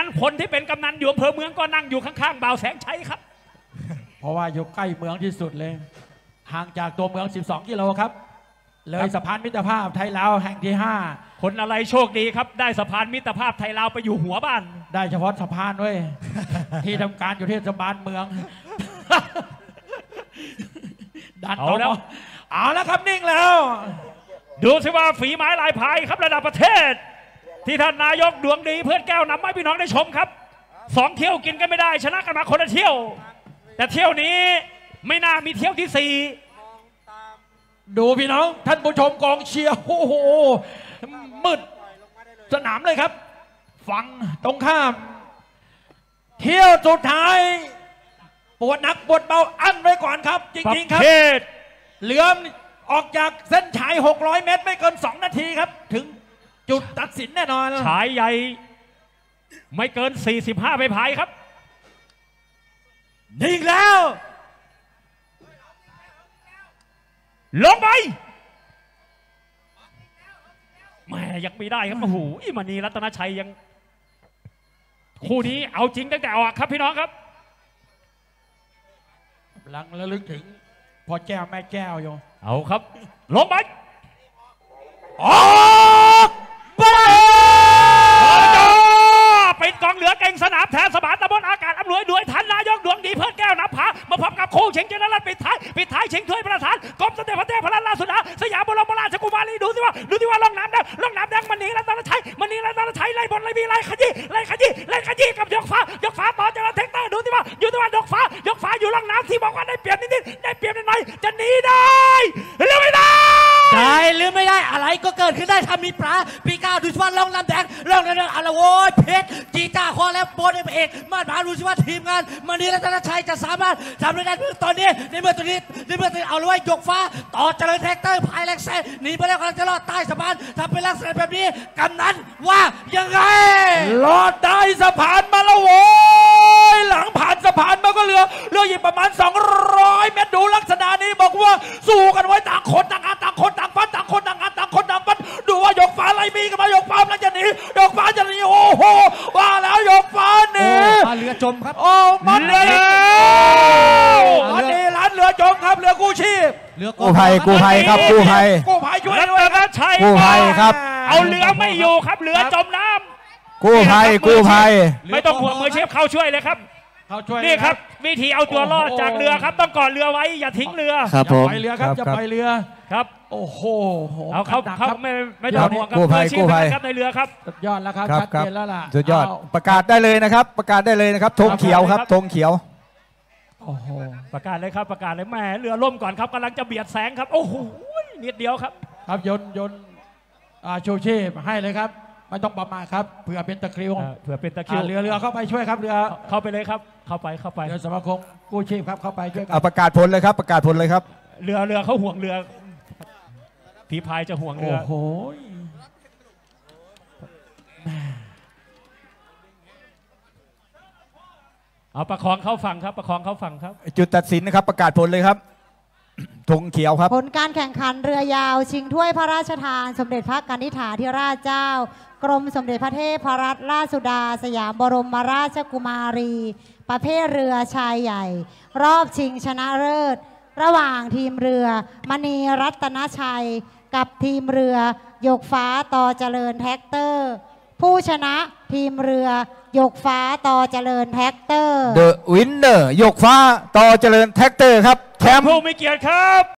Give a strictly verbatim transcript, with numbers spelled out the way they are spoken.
นั้นคนที่เป็นกำนันอยู่อำเภอเมืองก็นั่งอยู่ข้างๆบ่าวแสงชัยครับเพราะว่าอยู่ใกล้เมืองที่สุดเลยห่างจากตัวเมืองสิบสองกิโลครับเลยสะพานมิตรภาพไทยลาวแห่งที่ห้าคนอะไรโชคดีครับได้สะพานมิตรภาพไทยลาวไปอยู่หัวบ้านได้เฉพาะสะพานด้วย ที่ทำการอยู่เทศบาลเมือง ดันเอาแล้วเอาแล้วครับนิ่งแล้วดูสิว่าฝีไม้ลายพายครับระดับประเทศที่ท่านนายกดวงดีเพื่อนแก้วนำให้พี่น้องได้ชมครับสองเที่ยวกินกันไม่ได้ชนะกันมาคนละเที่ยวแต่เที่ยวนี้ไม่น่ามีเที่ยวที่สี่ดูพี่น้องท่านผู้ชมกองเชียร์โอ้โหมืดสนามเลยครับฝั่งตรงข้ามเที่ยวสุดท้ายปวดหนักปวดเบาอั้นไว้ก่อนครับจริงๆครับเหลือออกจากเส้นฉายหกร้อยเมตรไม่เกินสองนาทีครับถึงจุดตัดสินแน่นอนฉายใหญ่ไม่เกินสี่สิบห้าไปพายครับนิ่งแล้วลงไปแม่ยังไม่ได้ครับโอ้โหมณีรัตนชัยยังคู่นี้เอาจริงตั้งแต่ออกครับพี่น้องครับกำลังระลึกถึงพอแก้วแม่แก้วอยู่เอาครับลงไปออกไปเป็นกองเหลือเก่งสนามแถมสมานตะบนอากาศอำนวยด้วยทันนายกดวงดีเพื่อนแก้วนับผามาพบกับคู่เฉิงเจริญรัตน์ปิดท้ายปิดท้ายเฉิงถ้วยประธานกรมสมเด็จพระเทพรัตนราชสุดาสยามบรมราชกุมารีดูสิว่าดูสิว่าล่องน้ำแดงล่องน้ำแดงมณีรัตนชัยมณีรัตนชัยไล่บอลไล่บีไล่ขยี้ไล่ขยี้ไล่ขยี้กับยกฟ้ายกฟ้าต่อจากเทคเตอร์ดูสิว่าอยู่ที่ว่ายกฟ้ายกฟ้าอยู่ล่องน้ำที่บอกว่าได้เปรียบนิดๆได้เปรียบนิดหน่อยจะหนีได้หรือไม่ได้ได้หรือไม่ได้อะไรก็เกิดขึ้นได้ถ้ามีปลาปีก้าวดูสิว่าล่องน้ำแดงล่องน้ำแดงอะไรโว้ยเพชรจีตาคอแล้วโบนเอกมาหาดูสิว่าทีมงานมณีรัตนชัยจะสามารถทำได้ในตอนนี้ในเมื่อตอนนี้ในเมื่อตอนเอาไว้ยกฟ้าต่อเจริญแท็กเตอร์พายแล็กเซ่หนีไปแล้วกำลังจะรอดใต้สะพานทำเป็นลักษณะแบบนี้กำนันว่ายังไงรอดใต้สะพานมาแล้วโว้ยหลังผ่านสะพานมาก็เหลือเหลืออยู่ประมาณสองร้อยเมตรดูลักษณะนี้บอกว่าสู้กันไว้ต่างคนต่างอาต่างคนต่างฟัดต่างคนต่างอาต่างคนต่างฟัดดูว่ายกฟ้าไล่บีกันมายกฟ้าแล้วจะหนียกฟ้าจะหนีโอ้โหว่าแล้วยกฟ้าหนีเรือจมครับโอ้มันเรือมันเรือล้านเรือจมครับเรือกู้ชีพเรือกู้ภัยกู้ภัยครับกู้ภัยกู้ภัยช่วยด้วยนะชัยกู้ภัยครับเอาเรือไม่อยู่ครับเรือจมน้ำกู้ภัยกู้ภัยไม่ต้องห่วงมือเชฟเข้าช่วยเลยครับนี่ครับวิธีเอาตัวรอดจากเรือครับต้องเกาะเรือไว้อย่าทิ้งเรืออย่าไปเรือครับอย่าไปเรือครับโอ้โหเอาเขาเขาไม่ไม่ต้องห่วงครับกู้ภัยกู้ภัยครับในเรือครับสุดยอดแล้วครับชัดเจนแล้วล่ะสุดยอดประกาศได้เลยนะครับประกาศได้เลยนะครับธงเขียวครับธงเขียวโอ้โหประกาศเลยครับประกาศเลยแม่เรือล่มก่อนครับกำลังจะเบียดแสงครับโอ้โหนิดเดียวครับครับยนยนชูชีพให้เลยครับไม่ต้องประมาทครับเผื่อเป็นตะคริวเผื่อเป็นตะคริวเรือเรือเข้าไปช่วยครับเรือเข้าไปเลยครับเข้าไปเข้าไปเรือสมาคมกู้ชีพครับเข้าไปช่วยกันประกาศผลเลยครับประกาศผลเลยครับเรือเรือเขาห่วงเรือผีพายจะห่วงเรือโอ้โหเอาประคองเข้าฝั่งครับประคองเข้าฝั่งครับจุดตัดสินนะครับประกาศผลเลยครับธงเขียวครับผลการแข่งขันเรือยาวชิงถ้วยพระราชทานสมเด็จพระกนิษฐาธิราชเจ้ากรมสมเด็จพระเทพรัตนราชสุดาสยามบรมราชกุมารีประเภทเรือชายใหญ่รอบชิงชนะเลิศระหว่างทีมเรือมณีรัตนชัยกับทีมเรือยกฟ้าต่อเจริญแท็กเตอร์ผู้ชนะทีมเรือยกฟ้าต่อเจริญแท็กเตอร์ The Winner ยกฟ้าต่อเจริญแท็กเตอร์ครับแชมป์ผู้มีเกียรติครับ